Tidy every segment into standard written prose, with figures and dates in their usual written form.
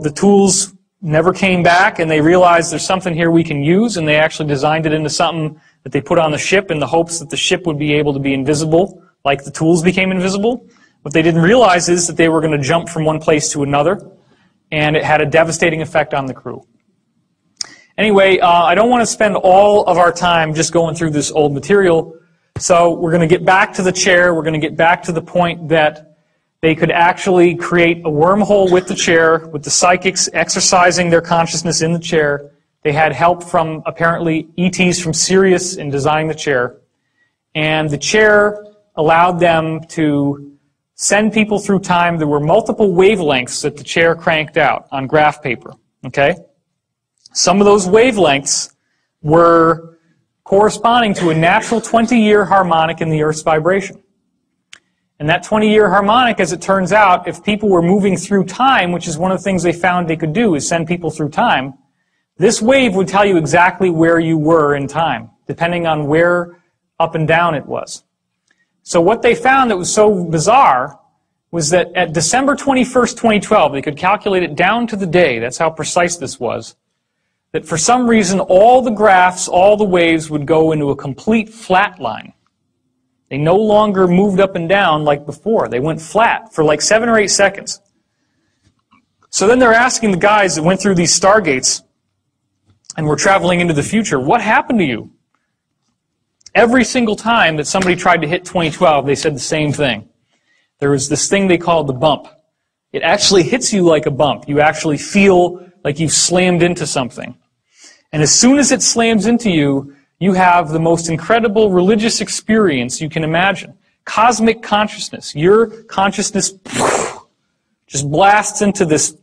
The tools never came back, and they realized there's something here we can use, and they actually designed it into something that they put on the ship in the hopes that the ship would be able to be invisible, like the tools became invisible. What they didn't realize is that they were going to jump from one place to another, and it had a devastating effect on the crew. Anyway, I don't want to spend all of our time just going through this old material, so we're going to get back to the chair. We're going to get back to the point that they could actually create a wormhole with the chair, with the psychics exercising their consciousness in the chair. They had help from, apparently, ETs from Sirius in designing the chair. And the chair allowed them to send people through time. There were multiple wavelengths that the chair cranked out on graph paper, okay? Some of those wavelengths were corresponding to a natural 20-year harmonic in the Earth's vibration. And that 20-year harmonic, as it turns out, if people were moving through time, which is one of the things they found they could do, is send people through time, this wave would tell you exactly where you were in time, depending on where up and down it was. So what they found that was so bizarre was that at December 21st, 2012, they could calculate it down to the day, that's how precise this was, that for some reason all the graphs, all the waves would go into a complete flat line. They no longer moved up and down like before. They went flat for like 7 or 8 seconds. So then they're asking the guys that went through these stargates and were traveling into the future, what happened to you? Every single time that somebody tried to hit 2012, they said the same thing. There was this thing they called the bump. It actually hits you like a bump. You actually feel like you've slammed into something. And as soon as it slams into you, you have the most incredible religious experience you can imagine. Cosmic consciousness. Your consciousness just blasts into this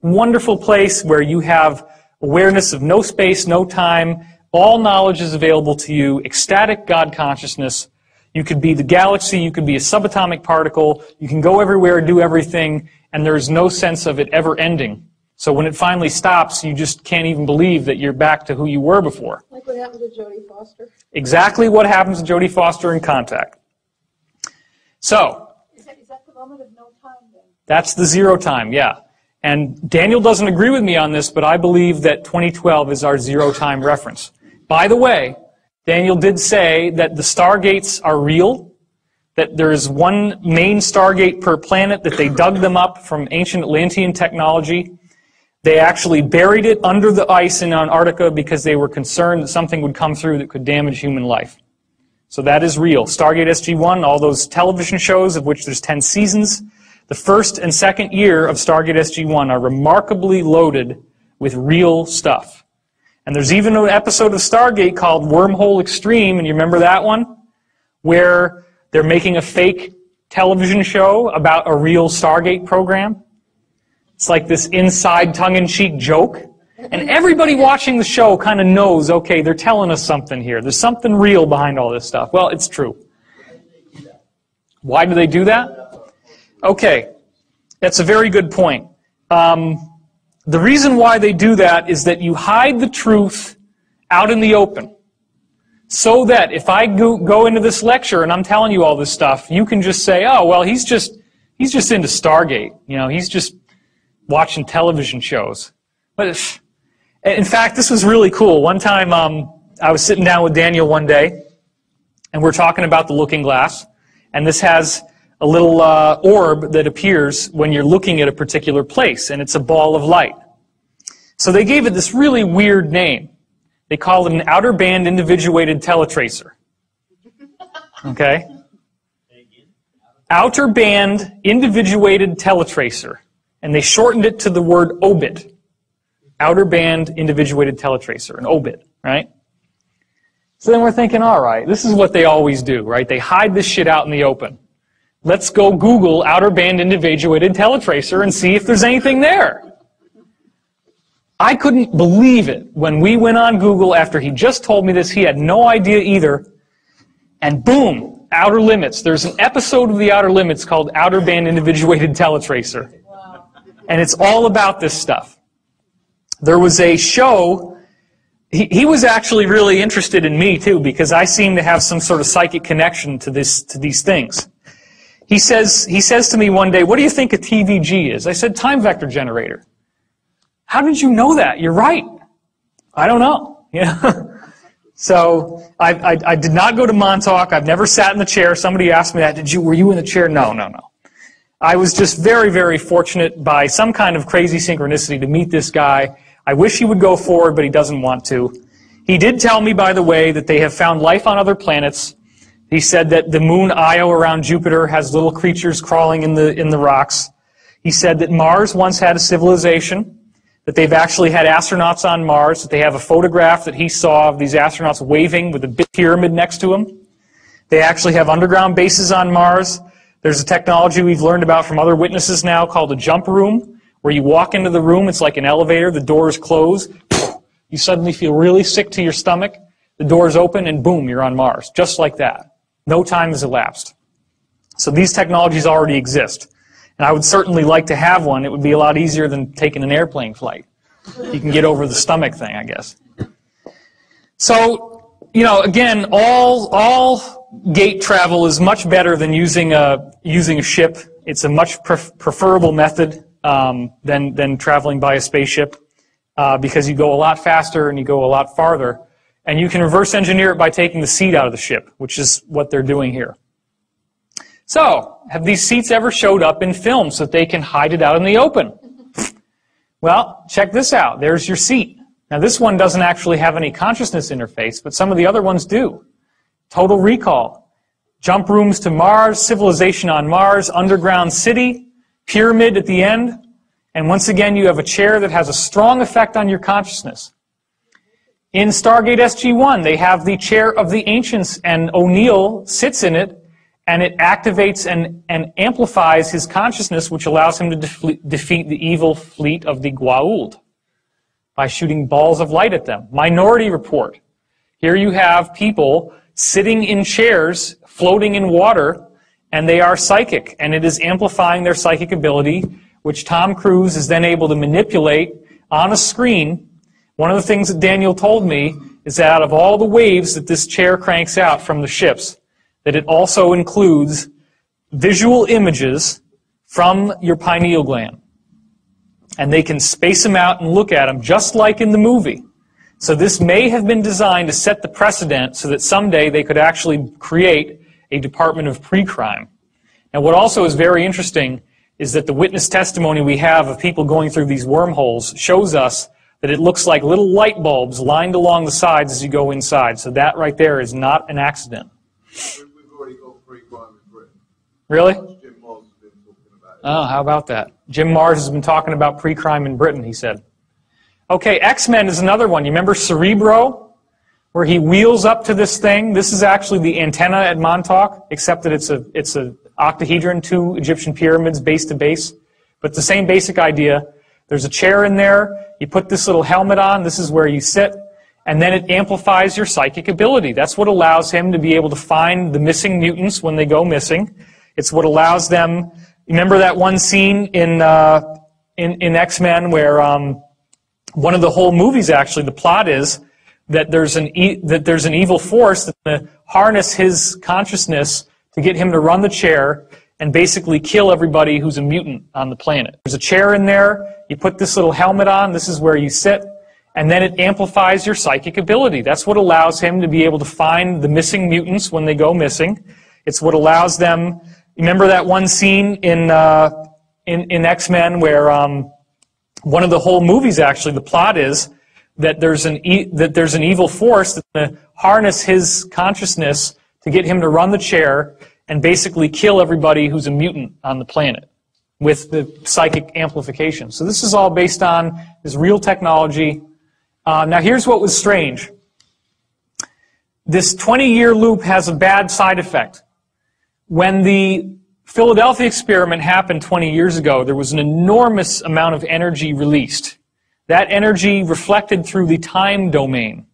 wonderful place where you have awareness of no space, no time. All knowledge is available to you. Ecstatic God consciousness. You could be the galaxy. You could be a subatomic particle. You can go everywhere, do everything, and there's no sense of it ever ending. So when it finally stops, you just can't even believe that you're back to who you were before. Like what happened to Jodie Foster. Exactly what happens to Jodie Foster in Contact. So. Is that the moment of no time then? That's the zero time, yeah. And Daniel doesn't agree with me on this, but I believe that 2012 is our zero time reference. By the way, Daniel did say that the stargates are real, that there is one main stargate per planet, that they dug them up from ancient Atlantean technology. They actually buried it under the ice in Antarctica because they were concerned that something would come through that could damage human life. So that is real. Stargate SG-1, all those television shows, of which there's 10 seasons, the first and second year of Stargate SG-1 are remarkably loaded with real stuff. And there's even an episode of Stargate called Wormhole Extreme, and you remember that one? Where they're making a fake television show about a real Stargate program. It's like this inside tongue-in-cheek joke. And everybody watching the show kind of knows, okay, they're telling us something here. There's something real behind all this stuff. Well, it's true. Why do they do that? Okay, that's a very good point. The reason why they do that is that you hide the truth out in the open. So that if I go into this lecture and I'm telling you all this stuff, you can just say, oh, well, he's just into Stargate. You know, he's just watching television shows. But in fact, this was really cool. One time I was sitting down with Daniel one day, and we're talking about the Looking Glass, and this has a little orb that appears when you're looking at a particular place, and it's a ball of light. So they gave it this really weird name. They call it an Outer Band Individuated Teletracer. Okay? Outer Band Individuated Teletracer. And they shortened it to the word OBIT, Outer Band Individuated Teletracer, an OBIT, right? So then we're thinking, all right, this is what they always do, right? They hide this shit out in the open. Let's go Google Outer Band Individuated Teletracer and see if there's anything there. I couldn't believe it when we went on Google after he just told me this. He had no idea either. And boom, Outer Limits. There's an episode of the Outer Limits called Outer Band Individuated Teletracer. And it's all about this stuff. There was a show, he was actually really interested in me too, because I seem to have some sort of psychic connection to these things. He says to me one day, what do you think a TVG is? I said, time vector generator. How did you know that? You're right. I don't know. Yeah. So I did not go to Montauk. I've never sat in the chair. Somebody asked me that. Were you in the chair? No, no, no. I was just very, very fortunate by some kind of crazy synchronicity to meet this guy. I wish he would go forward, but he doesn't want to. He did tell me, by the way, that they have found life on other planets. He said that the moon Io around Jupiter has little creatures crawling in the rocks. He said that Mars once had a civilization, that they've actually had astronauts on Mars, that they have a photograph that he saw of these astronauts waving with a big pyramid next to them. They actually have underground bases on Mars. There's a technology we've learned about from other witnesses now called a jump room, where you walk into the room, it's like an elevator, the doors close, you suddenly feel really sick to your stomach, the doors open, and boom, you're on Mars, just like that. No time has elapsed. So these technologies already exist. And I would certainly like to have one. It would be a lot easier than taking an airplane flight. You can get over the stomach thing, I guess. So, you know, again, all gate travel is much better than using a ship. It's a much preferable method than traveling by a spaceship because you go a lot faster and you go a lot farther. And you can reverse engineer it by taking the seat out of the ship, which is what they're doing here. So, have these seats ever showed up in films so that they can hide it out in the open? Well, check this out. There's your seat. Now, this one doesn't actually have any consciousness interface, but some of the other ones do. Total Recall, jump rooms to Mars, civilization on Mars, underground city, pyramid at the end, and once again, you have a chair that has a strong effect on your consciousness. In Stargate SG-1, they have the chair of the ancients, and O'Neill sits in it, and it activates and amplifies his consciousness, which allows him to defeat the evil fleet of the Goa'uld by shooting balls of light at them. Minority Report. Here you have people sitting in chairs, floating in water, and they are psychic, and it is amplifying their psychic ability, which Tom Cruise is then able to manipulate on a screen. One of the things that Daniel told me is that out of all the waves that this chair cranks out from the ships, that it also includes visual images from your pineal gland. And they can space them out and look at them, just like in the movie. So this may have been designed to set the precedent so that someday they could actually create a department of pre-crime. Now what also is very interesting is that the witness testimony we have of people going through these wormholes shows us that it looks like little light bulbs lined along the sides as you go inside. So that right there is not an accident. Really? Oh, how about that? Jim Mars has been talking about pre-crime in Britain, he said. Okay, X-Men is another one. You remember Cerebro, where he wheels up to this thing? This is actually the antenna at Montauk, except that it's a octahedron, two Egyptian pyramids, base to base. But the same basic idea. There's a chair in there. You put this little helmet on. This is where you sit. And then it amplifies your psychic ability. That's what allows him to be able to find the missing mutants when they go missing. It's what allows them... Remember that one scene in X-Men where one of the whole movies, actually, the plot is that there's an evil force that's going to harness his consciousness to get him to run the chair and basically kill everybody who's a mutant on the planet. There's a chair in there. You put this little helmet on. This is where you sit. And then it amplifies your psychic ability. That's what allows him to be able to find the missing mutants when they go missing. It's what allows them... Remember that one scene in X-Men where one of the whole movies, actually, the plot is that there's an evil force that's going to harness his consciousness to get him to run the chair and basically kill everybody who's a mutant on the planet with the psychic amplification. So this is all based on this real technology. Now here's what was strange. This 20-year loop has a bad side effect. When the Philadelphia experiment happened 20 years ago, there was an enormous amount of energy released. That energy reflected through the time domain.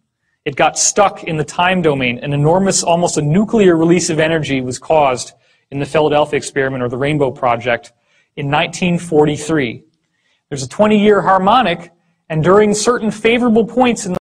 It got stuck in the time domain. An enormous, almost a nuclear release of energy was caused in the Philadelphia experiment or the Rainbow Project in 1943. There's a 20-year harmonic, and during certain favorable points in the